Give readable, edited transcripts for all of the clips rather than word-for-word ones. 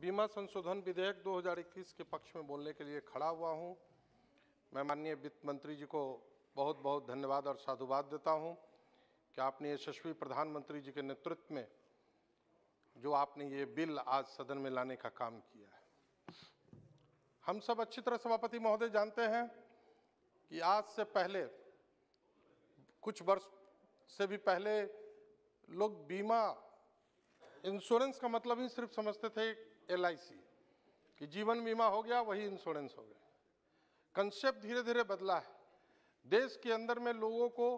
बीमा संशोधन विधेयक 2021 के पक्ष में बोलने के लिए खड़ा हुआ हूं। मैं माननीय वित्त मंत्री जी को बहुत बहुत धन्यवाद और साधुवाद देता हूं कि आपने यशस्वी प्रधानमंत्री जी के नेतृत्व में जो आपने ये बिल आज सदन में लाने का काम किया है। हम सब अच्छी तरह सभापति महोदय जानते हैं कि आज से पहले कुछ वर्ष से भी पहले लोग बीमा इंश्योरेंस का मतलब ही सिर्फ समझते थे LIC कि जीवन बीमा हो गया वही इंश्योरेंस हो गया। कंसेप्ट धीरे धीरे बदला है देश के अंदर में, लोगों को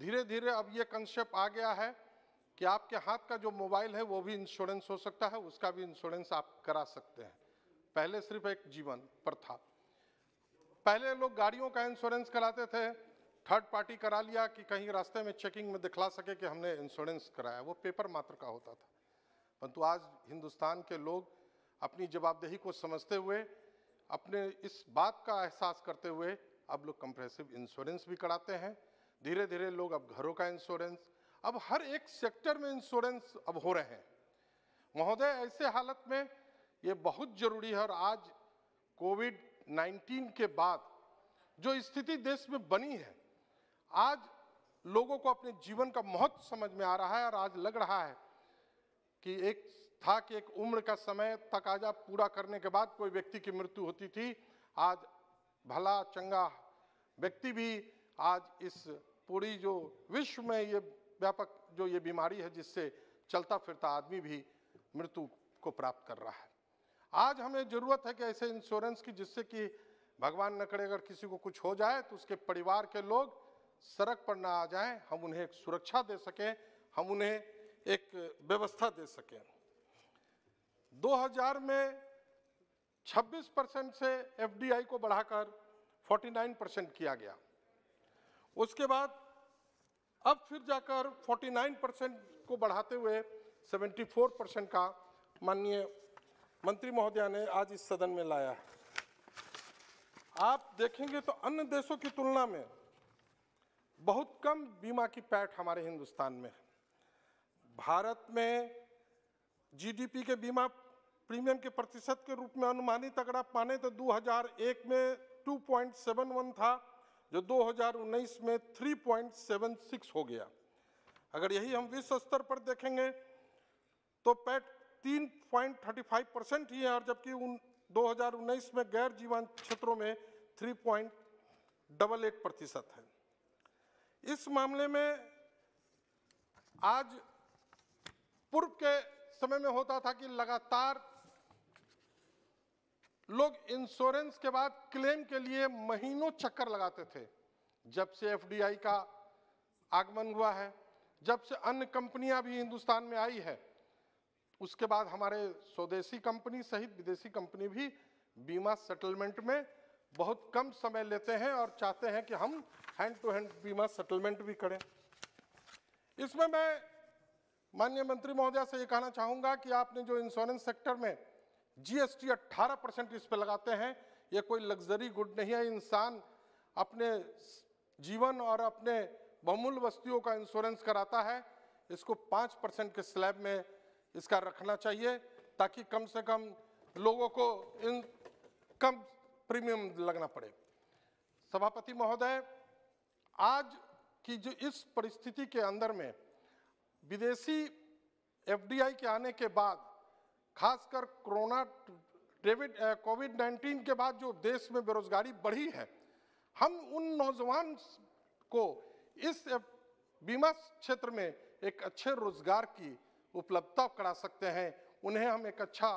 धीरे धीरे अब ये कंसेप्ट आ गया है कि आपके हाथ का जो मोबाइल है वो भी इंश्योरेंस हो सकता है, उसका भी इंश्योरेंस आप करा सकते हैं। पहले सिर्फ एक जीवन पर था। पहले लोग गाड़ियों का इंश्योरेंस कराते थे, थर्ड पार्टी करा लिया कि कहीं रास्ते में चेकिंग में दिखला सके कि हमने इंश्योरेंस कराया, वो पेपर मात्र का होता था। परंतु आज हिंदुस्तान के लोग अपनी जवाबदेही को समझते हुए, अपने इस बात का एहसास करते हुए अब लोग कंप्रेहेंसिव इंश्योरेंस भी कराते हैं। धीरे धीरे लोग अब घरों का इंश्योरेंस, अब हर एक सेक्टर में इंश्योरेंस अब हो रहे हैं। महोदय, ऐसे हालत में ये बहुत जरूरी है। और आज कोविड-19 के बाद जो स्थिति देश में बनी है, आज लोगों को अपने जीवन का महत्व समझ में आ रहा है। और आज लग रहा है कि एक उम्र का समय तकाजा पूरा करने के बाद कोई व्यक्ति की मृत्यु होती थी। आज भला चंगा व्यक्ति भी आज इस पूरी जो विश्व में ये व्यापक जो ये बीमारी है जिससे चलता फिरता आदमी भी मृत्यु को प्राप्त कर रहा है। आज हमें ज़रूरत है कि ऐसे इंश्योरेंस की जिससे कि भगवान न करे अगर किसी को कुछ हो जाए तो उसके परिवार के लोग सड़क पर ना आ जाएं, हम उन्हें एक सुरक्षा दे सकें, हम उन्हें एक व्यवस्था दे सकें। 2000 में 26% से FDI को बढ़ाकर 49% किया गया। उसके बाद अब फिर जाकर 49% को बढ़ाते हुए 74% का माननीय मंत्री महोदया ने आज इस सदन में लाया है। आप देखेंगे तो अन्य देशों की तुलना में बहुत कम बीमा की पैठ हमारे हिंदुस्तान में। भारत में GDP के बीमा प्रीमियम के प्रतिशत के रूप में अनुमानित अगर आप माने तो 2001 में 2.71 था, जो 2019 में 3.76 हो गया। अगर यही हम विश्व स्तर पर देखेंगे तो पैठ 3.35% ही है, और जबकि 2019 में गैर जीवन क्षेत्रों में 3.88% है। इस मामले में आज पूर्व के समय में होता था कि लगातार लोग इंश्योरेंस के बाद क्लेम के लिए महीनों चक्कर लगाते थे। जब से FDI का आगमन हुआ है, जब से अन्य कंपनियां भी हिंदुस्तान में आई है, उसके बाद हमारे स्वदेशी कंपनी सहित विदेशी कंपनी भी बीमा सेटलमेंट में बहुत कम समय लेते हैं और चाहते हैं कि हम हैंड टू हैंड बीमा सेटलमेंट भी करें। इसमें मैं माननीय मंत्री महोदया से ये कहना चाहूँगा कि आपने जो इंश्योरेंस सेक्टर में GST 18% इस पर लगाते हैं, ये कोई लग्जरी गुड नहीं है। इंसान अपने जीवन और अपने बहुमूल्य वस्तुओं का इंश्योरेंस कराता है, इसको 5% के स्लैब में इसका रखना चाहिए ताकि कम से कम लोगों को इन कम प्रीमियम लगना पड़े। सभापति महोदय, आज की जो इस परिस्थिति के अंदर में विदेशी FDI के आने के बाद, खासकर कोविड-19 के बाद जो देश में बेरोजगारी बढ़ी है, हम उन नौजवान को इस बीमा क्षेत्र में एक अच्छे रोजगार की उपलब्धता करा सकते हैं। उन्हें हम एक अच्छा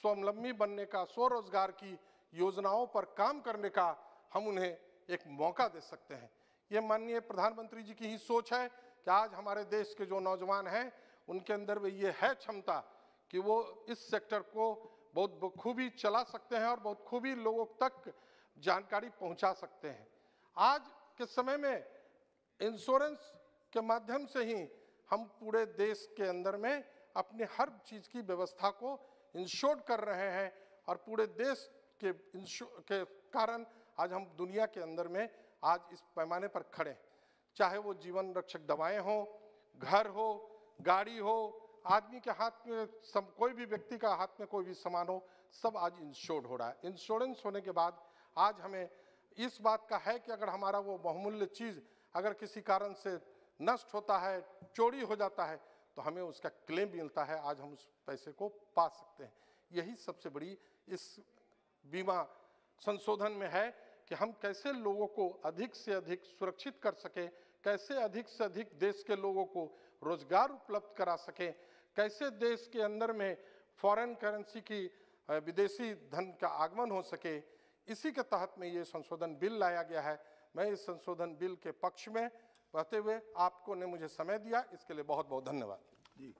स्वावलंबी बनने का, स्वरोजगार की योजनाओं पर काम करने का हम उन्हें एक मौका दे सकते हैं। ये माननीय प्रधानमंत्री जी की ही सोच है कि आज हमारे देश के जो नौजवान हैं उनके अंदर में ये है क्षमता कि वो इस सेक्टर को बहुत बखूबी चला सकते हैं और बहुत खूबी लोगों तक जानकारी पहुंचा सकते हैं। आज के समय में इंश्योरेंस के माध्यम से ही हम पूरे देश के अंदर में अपने हर चीज़ की व्यवस्था को इंश्योर कर रहे हैं और पूरे देश के कारण आज हम दुनिया के अंदर में आज इस पैमाने पर खड़े, चाहे वो जीवन रक्षक दवाएं हो, घर हो, गाड़ी हो, आदमी के हाथ में कोई भी व्यक्ति का हाथ में कोई भी सामान हो, सब आज इंश्योर्ड हो रहा है। इंश्योरेंस होने के बाद आज हमें इस बात का है कि अगर हमारा वो बहुमूल्य चीज़ अगर किसी कारण से नष्ट होता है, चोरी हो जाता है, तो हमें उसका क्लेम मिलता है। आज हम उस पैसे को पा सकते हैं। यही सबसे बड़ी इस बीमा संशोधन में है कि हम कैसे लोगों को अधिक से अधिक सुरक्षित कर सकें, कैसे अधिक से अधिक देश के लोगों को रोजगार उपलब्ध करा सकें, कैसे देश के अंदर में फॉरेन करेंसी की विदेशी धन का आगमन हो सके। इसी के तहत में ये संशोधन बिल लाया गया है। मैं इस संशोधन बिल के पक्ष में रहते हुए आपको ने मुझे समय दिया, इसके लिए बहुत बहुत धन्यवाद जी।